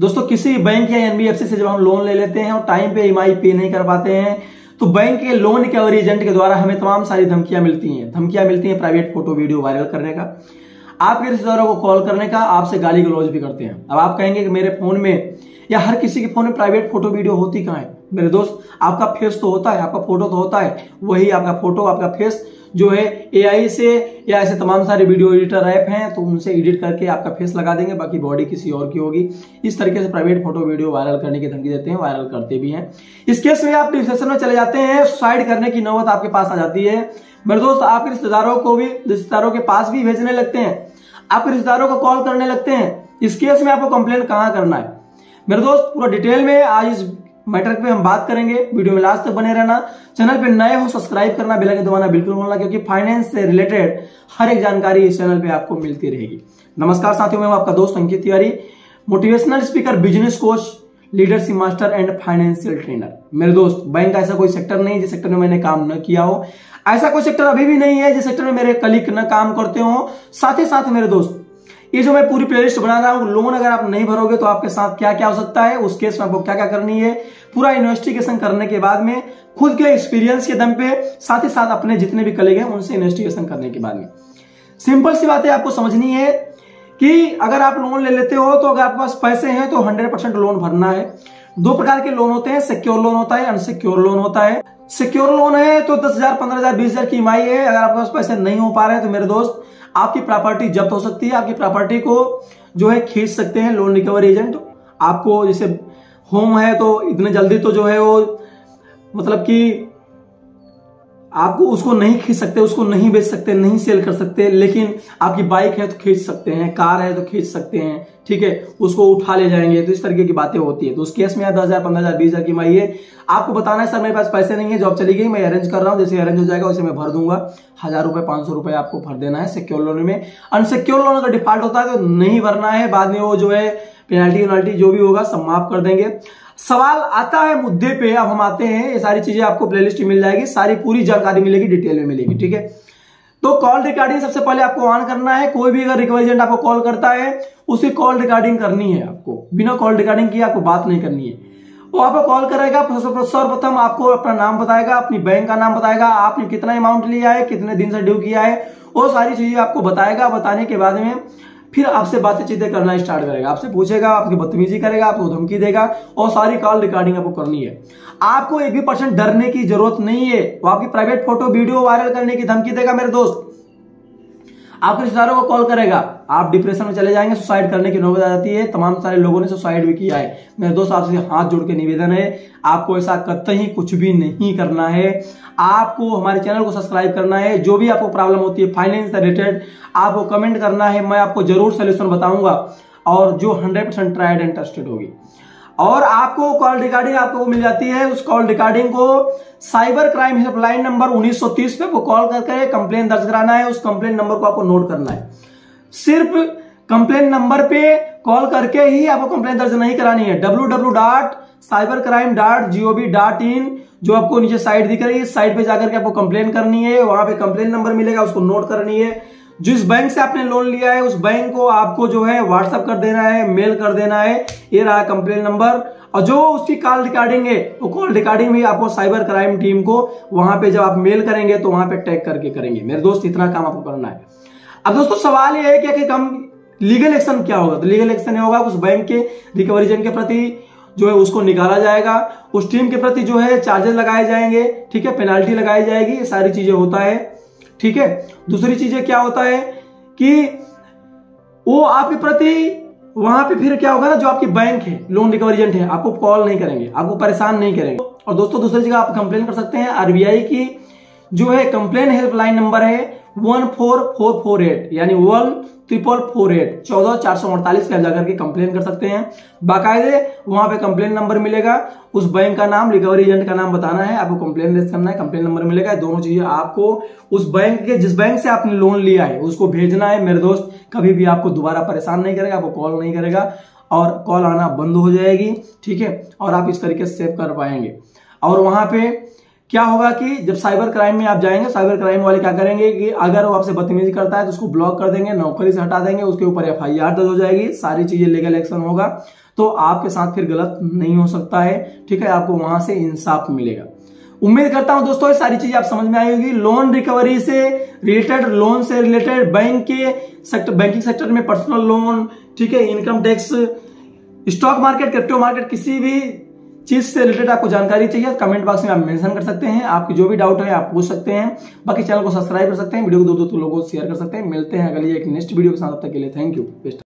दोस्तों किसी बैंक या एनबीएफसी से जब हम लोन ले लेते हैं और टाइम पे ईएमआई पे नहीं कर पाते हैं तो बैंक के लोन रिकवरी एजेंट के द्वारा हमें तमाम सारी धमकियां मिलती हैं प्राइवेट फोटो वीडियो वायरल करने का, आपके रिश्तेदारों को कॉल करने का, आपसे गाली गलौज भी करते हैं। अब आप कहेंगे कि मेरे फोन में या हर किसी के फोन में प्राइवेट फोटो वीडियो होती कहाँ है मेरे दोस्त? आपका फेस तो होता है, आपका फोटो तो होता है, वही आपका फोटो आपका फेस जो है एआई से या ऐसे तमाम सारे वीडियो एडिटर ऐप हैं तो उनसे एडिट करके आपका फेस लगा देंगे, बाकी बॉडी किसी और की होगी। इस तरीके से प्राइवेट फोटो वीडियो वायरल करने की धमकी देते हैं, वायरल करते भी हैं। इस केस में आप डिस्कशन में चले जाते हैं, सुसाइड करने की नौबत आपके पास आ जाती है मेरे दोस्त। आपके रिश्तेदारों के पास भी भेजने लगते हैं, आपके रिश्तेदारों को कॉल करने लगते हैं। इस केस में आपको कंप्लेन कहाँ करना है मेरे दोस्त, पूरा डिटेल में आज इस मैटर पे हम बात करेंगे। वीडियो में लास्ट तक बने रहना, चैनल पे नए हो सब्सक्राइब करना, बेल आइकन दबाना बिल्कुल भूलना, क्योंकि फाइनेंस से रिलेटेड हर एक जानकारी इस चैनल पे आपको मिलती रहेगी। नमस्कार साथियों, मैं आपका दोस्त Ankit Tiwari, motivational speaker, business coach, leadership master and financial trainer. मेरे दोस्त, बैंक का ऐसा कोई सेक्टर नहीं जिस सेक्टर में मैंने काम न किया हो, ऐसा कोई सेक्टर अभी भी नहीं है जिस सेक्टर में मेरे कलीग न काम करते हो। साथ ही साथ मेरे दोस्त, ये जो मैं पूरी प्लेलिस्ट बना रहा हूं, लोन अगर आप नहीं भरोगे तो आपके साथ क्या क्या हो सकता है, उस केस में आपको क्या क्या करनी है, पूरा इन्वेस्टिगेशन करने के बाद में खुद के एक्सपीरियंस के दम पे, साथ ही साथ अपने जितने भी कलीग हैं उनसे इन्वेस्टिगेशन करने के बाद में सिंपल सी बात है आपको समझनी है कि अगर आप लोन ले लेते हो तो अगर आपके पास पैसे हैं तो 100% लोन भरना है। दो प्रकार के लोन होते हैं, सिक्योर लोन होता है, अनसिक्योर लोन होता है। सिक्योर लोन है तो 10,000, 15,000, 20,000 की ईएमआई है। अगर आपके पास पैसे नहीं हो पा रहे हैं तो मेरे दोस्त आपकी प्रॉपर्टी जब्त हो सकती है, आपकी प्रॉपर्टी को जो है खींच सकते हैं लोन रिकवरी एजेंट। आपको जैसे होम है तो इतने जल्दी तो जो है वो मतलब कि आपको उसको नहीं खींच सकते, उसको नहीं बेच सकते, नहीं सेल कर सकते, लेकिन आपकी बाइक है तो खींच सकते हैं, कार है तो खींच सकते हैं, ठीक है, उसको उठा ले जाएंगे। तो इस तरीके की बातें होती है। तो उस केस में 10,000, 15,000, 20,000 की ईएमआई है, आपको बताना है सर मेरे पास पैसे नहीं है, जॉब चली गई, मैं अरेंज कर रहा हूँ, जैसे अरेंज हो जाएगा उसे मैं भर दूंगा, 1,000 रुपए, 500 रुपए आपको भर देना है सिक्योर लोन में। अनसिक्योर लोन अगर डिफॉल्ट होता है तो नहीं भरना है, बाद में वो जो है पेनाल्टी जो भी होगा सब माफ कर देंगे। सवाल आता है मुद्दे पे, अब हम आते हैं। ये सारी चीजें आपको प्लेलिस्ट में मिल जाएगी, सारी पूरी जानकारी मिलेगी, डिटेल में मिलेगी, ठीक है। तो कॉल रिकॉर्डिंग सबसे पहले आपको ऑन करना है। कोई भी अगर रिकवरी एजेंट आपको कॉल करता है उसकी कॉल रिकॉर्डिंग करनी है आपको, बिना कॉल रिकॉर्डिंग किए आपको बात नहीं करनी है। वो आपको कॉल करेगा, सर्वप्रथम आपको अपना नाम बताएगा, अपनी बैंक का नाम बताएगा, आपने कितना अमाउंट लिया है, कितने दिन से ड्यू किया है, वो सारी चीजें आपको बताएगा। बताने के बाद में फिर आपसे बातचीत करना स्टार्ट करेगा, आपसे पूछेगा, आपकी बदतमीजी करेगा, आपको धमकी देगा, और सारी कॉल रिकॉर्डिंग आपको करनी है। आपको एक भी % डरने की जरूरत नहीं है। वो आपकी प्राइवेट फोटो वीडियो वायरल करने की धमकी देगा मेरे दोस्त, आपके रिश्तेदारों को कॉल करेगा, आप डिप्रेशन में चले जाएंगे, सुसाइड करने की नौबत आ जाती है। तमाम सारे लोगों ने सुसाइड भी किया है मेरे दोस्त। आपसे हाथ जोड़ के निवेदन है, आपको ऐसा कतई कुछ भी नहीं करना है। आपको हमारे चैनल को सब्सक्राइब करना है, जो भी आपको प्रॉब्लम होती है फाइनेंस से रिलेटेड आपको कमेंट करना है, मैं आपको जरूर सोल्यूशन बताऊंगा, और जो 100% ट्राइड एंड टेस्टेड होगी। और आपको कॉल रिकॉर्डिंग आपको मिल जाती है, उस कॉल रिकॉर्डिंग को साइबर क्राइम हेल्पलाइन नंबर 1930 पे आपको कॉल करके कंप्लेन दर्ज कराना है। उस कंप्लेन नंबर को आपको नोट करना है, सिर्फ कंप्लेन नंबर पे कॉल करके ही आपको कंप्लेन दर्ज नहीं करानी है। www.cybercrime.gov.in जो आपको नीचे साइट दिख रही है, साइट पे जाकर के आपको कंप्लेन करनी है, वहां पे कंप्लेन नंबर मिलेगा, उसको नोट करनी है। जिस बैंक से आपने लोन लिया है उस बैंक को आपको जो है व्हाट्सएप कर देना है, मेल कर देना है, ये रहा कंप्लेन नंबर। और जो उसकी कॉल रिकॉर्डिंग है वो कॉल रिकॉर्डिंग भी आपको साइबर क्राइम टीम को वहां पे जब आप मेल करेंगे तो वहां पे टैग करके करेंगे मेरे दोस्त। इतना काम आपको करना है। अब दोस्तों सवाल ये है कि आखिर हम लीगल एक्शन क्या होगा? तो लीगल एक्शन होगा उस बैंक के रिकवरी एजेंट के प्रति जो है उसको निकाला जाएगा, उस टीम के प्रति जो है चार्जेस लगाए जाएंगे, ठीक है, पेनाल्टी लगाई जाएगी, ये सारी चीजें होता है, ठीक है। दूसरी चीजें क्या होता है कि वो आपके प्रति वहां पे फिर क्या होगा ना, जो आपकी बैंक है, लोन रिकवरी एजेंट है, आपको कॉल नहीं करेंगे, आपको परेशान नहीं करेंगे। और दोस्तों दूसरी जगह आप कंप्लेन कर सकते हैं, आरबीआई की जो है कंप्लेन हेल्पलाइन नंबर है 14448 यानी 14448 14448 पे जाकर के कंप्लेन कर सकते हैं। बाकायदे वहां पे कंप्लेन नंबर मिलेगा, उस बैंक का नाम, रिकवरी एजेंट का नाम बताना है, आपको कंप्लेन रेज करना है, कंप्लेन नंबर मिलेगा। दोनों चीजें आपको उस बैंक के, जिस बैंक से आपने लोन लिया है उसको भेजना है मेरे दोस्त। कभी भी आपको दोबारा परेशान नहीं करेगा, आपको कॉल नहीं करेगा, और कॉल आना बंद हो जाएगी, ठीक है, और आप इस तरीके से सेव कर पाएंगे। और वहां पे क्या होगा कि जब साइबर क्राइम में आप जाएंगे, साइबर क्राइम वाले क्या करेंगे कि अगर वो आपसे बदतमीजी करता है तो उसको ब्लॉक कर देंगे, नौकरी से हटा देंगे, उसके ऊपर FIR दर्ज हो जाएगी, सारी चीजें लीगल एक्शन होगा, तो आपके साथ फिर गलत नहीं हो सकता है। ठीक है, आपको वहां से इंसाफ मिलेगा। उम्मीद करता हूं दोस्तों ये सारी चीजें आप समझ में आई होगी। लोन रिकवरी से रिलेटेड, लोन से रिलेटेड, बैंक के सेक्टर, बैंकिंग सेक्टर में पर्सनल लोन, ठीक है, income tax, stock market, crypto market, किसी भी चीज से रिलेटेड आपको जानकारी चाहिए कमेंट बॉक्स में आप मेंशन कर सकते हैं। आपकी जो भी डाउट है आप पूछ सकते हैं। बाकी चैनल को सब्सक्राइब कर सकते हैं, वीडियो को दो लोगों को शेयर कर सकते हैं। मिलते हैं अगली एक नेक्स्ट वीडियो के साथ, तब तक के लिए थैंक यू।